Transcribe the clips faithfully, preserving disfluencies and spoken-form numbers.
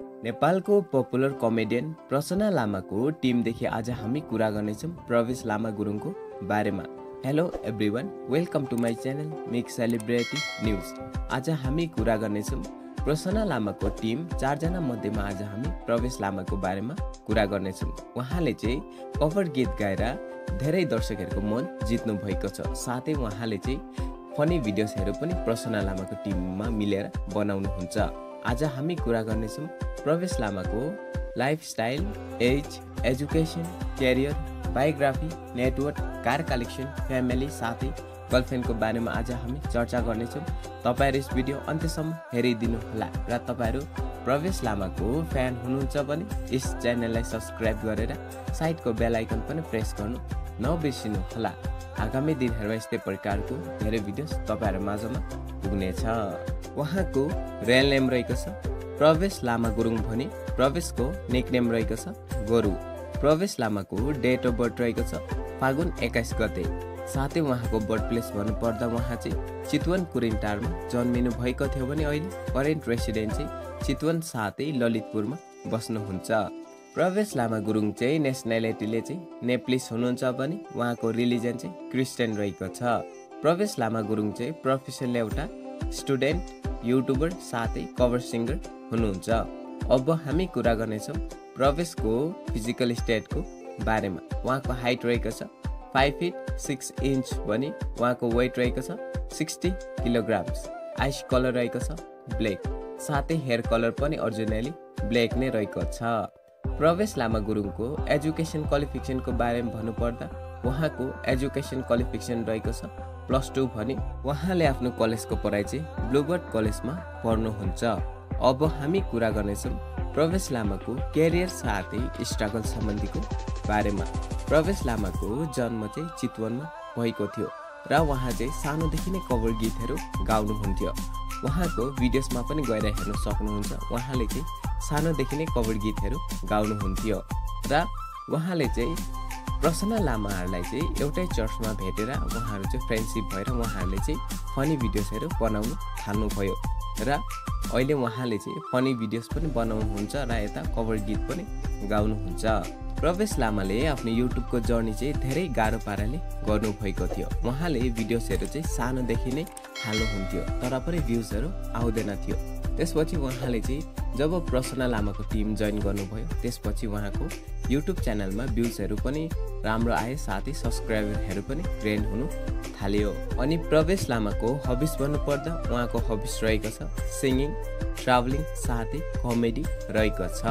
नेपालको popular comedian Prasanna लामाको टिमदेखि आज हामी कुरा गर्नेछौं प्रवेश लामा गुरुङको बारेमा। Hello everyone, welcome to my channel mix celebrity news. आज हामी कुरा गर्नेछौं प्रसन्ना लामाको टिम चार जना मध्येमा आज हामी प्रवेश लामाको बारेमा कुरा गर्नेछौं। उहाँले चाहिँ कभर गीत गाएर धेरै दर्शकहरुको मन जित्नु भएको छ। साथै उहाँले चाहिँ फनी भिडियोसहरु पनि प्रसन्ना लामाको टिममा मिलेर बनाउनुहुन्छ। आज हामी कुरा गर्नेछौं प्रवेश लामाको lifestyle, age, education, career, biography, network, car collection, family साथै गर्लफ्रेन्डको बारेमा आज हामी चर्चा गर्नेछौं। तपाईहरु यस भिडियो अन्त्यसम्म हेरिदिनु होला र तपाईहरु प्रवेश लामाको फ्यान हुनुहुन्छ भने यस च्यानललाई सब्स्क्राइब गरेर साइडको बेल आइकन पनि प्रेस गर्नु नबिर्सिनु होला। आगामी दिनहरुमा यस्तै प्रकारको धेरै भिडियोस तपाईहरु माझमा पुग्नेछ। उहाँको रियल नेम रहेको छ प्रवेश लामा गुरुङ भने प्रवेशको निकनेम रहेको छ गोरु। प्रवेश लामाको डेट अफ बर्थ रहेको छ फागुन एक्काइस गते। साथै उहाँको बर्थ प्लेस भन्नुपर्दा उहाँ चाहिँ चितवन कुरिन्टारमा जन्मिनु भएको थियो भने अहिले करेन्ट रेसिडेन्सी चितवन साथै ललितपुरमा बस्नुहुन्छ। प्रवेश लामा गुरुङ चाहिँ नेसनलिटीले चाहिँ नेपालीस हुनुहुन्छ भने उहाँको रिलिजन चाहिँ क्रिस्चियन रहेको छ। प्रवेश लामा गुरुङ चाहिँ प्रोफेसनले एउटा स्टुडेन्ट, युट्युबर साथै कभर सिङ्गर हुनुहुन्छ। अब हामी कुरा गर्नेछौं प्रवेशको फिजिकल स्टेटको बारेमा। उहाँको हाइट रहेको छ फाइभ फिट सिक्स इन्च भने उहाँको वेट रहेको छ सिक्सटी किलोग्राम्स। आइस कलर रहेको छ ब्ल्याक, साथै हेयर कलर पनि ओरिजिनली ब्ल्याक नै रहेको छ। प्रवेश लामा गुरुङको एजुकेसन क्वालिफिकेसनको बारेमा भन्नुपर्दा उहाँको एजुकेसन क्वालिफिकेसन रहेको छ प्लस टू भने उहाँले आफ्नो कलेजको पढाइ चाहिँ ब्लुबर्ड कलेजमा पढ्नुहुन्छ। अब हामी कुरा गर्नेछौँ प्रवेश लामाको करियर साथै स्ट्रगल सम्बन्धीको बारेमा। प्रवेश लामाको जन्म चाहिँ चितवनमा भएको थियो र उहाँ चाहिँ सानोदेखि नै कभर गीतहरू गाउनुहुन्थ्यो। उहाँको भिडियोसमा पनि गएर हेर्न सक्नुहुन्छ। उहाँले चाहिँ सानोदेखि नै कभर गीतहरू गाउनुहुन्थ्यो र उहाँले चाहिँ प्रसन्ना लामाहरूलाई चाहिँ एउटै चर्चमा भेटेर उहाँहरू चाहिँ फ्रेन्डसिप भएर उहाँहरूले चाहिँ फनी भिडियोसहरू बनाउनु थाल्नुभयो र अहिले उहाँले चाहिँ फनी भिडियोस पनि बनाउनुहुन्छ र यता कभर गीत पनि गाउनुहुन्छ। प्रवेश लामाले आफ्नो युट्युबको जर्नी चाहिँ धेरै गाह्रो पाराले गर्नुभएको थियो। उहाँले भिडियोसहरू चाहिँ सानोदेखि नै हाल्नुहुन्थ्यो तर पनि भ्युजहरू आउँदैन थियो। त्यसपछि उहाँले चाहिँ जब प्रसन्ना लामाको टिम जोइन गर्नुभयो त्यसपछि उहाँको युट्युब च्यानलमा भ्युजहरू पनि राम्रो आए साथै सब्सक्राइबरहरू पनि ट्रेन्ड हुनु थाल्यो। अनि प्रवेश लामाको हबिज भन्नुपर्दा उहाँको हबिज रहेको छ सिङ्गिङ, ट्राभलिङ साथै कमेडी रहेको छ।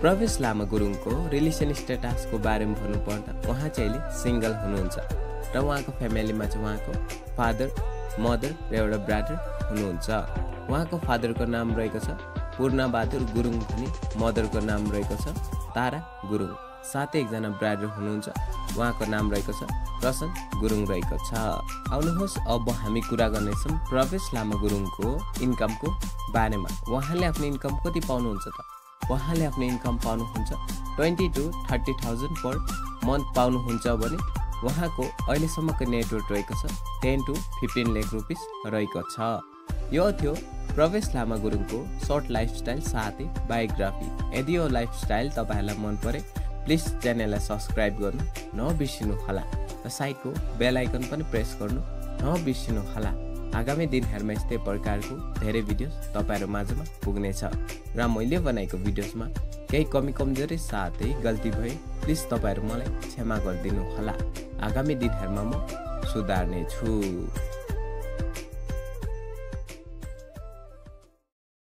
प्रवेश लामा गुरुङको रिलेसन स्टेटसको बारेमा भन्नुपर्दा उहाँ चाहिँ अहिले सिङ्गल हुनुहुन्छ र उहाँको फ्यामिलीमा चाहिँ उहाँको फादर, मदर र एउटा ब्रदर हुनुहुन्छ। उहाँको फादरको नाम रहेको छ पूर्णबहादुर गुरुङ भने मदरको नाम रहेको छ तारा गुरुङ। साथै एकजना ब्रदर हुनुहुन्छ उहाँको नाम रहेको छ प्रसन्न गुरुङ रहेको छ। आउनुहोस् अब हामी कुरा गर्नेछौँ प्रवेश लामा गुरुङको इन्कमको बारेमा। उहाँले आफ्नो इन्कम कति पाउनुहुन्छ त? उहाँले आफ्नो इन्कम पाउनुहुन्छ twenty to thirty thousand per month पाउनुहुन्छ भने उहाँको अहिलेसम्मको नेटवर्क रहेको छ ten to fifteen lakh rupees रहेको छ। यो थियो प्रवेश लामा गुरुङको सर्ट लाइफस्टाइल साथै बायोग्राफी। यदि यो लाइफस्टाइल तपाईहरुलाई मन परे प्लिज च्यानललाई सब्स्क्राइब गर्नु नबिर्सिनु होला र साइडको बेल आइकन पनि प्रेस गर्नु नबिर्सिनु होला। आगामी दिनहरुमा यस्तै प्रकारको धेरै भिडियोस तपाईहरु माझमा पुग्नेछ र मैले बनाएको भिडियोसमा केही कमी कमजोरी साथै गल्ती भए प्लिज तपाईहरु मलाई क्षमा गरिदिनु होला। आगामी दिनहरुमा म सुधार्नेछु।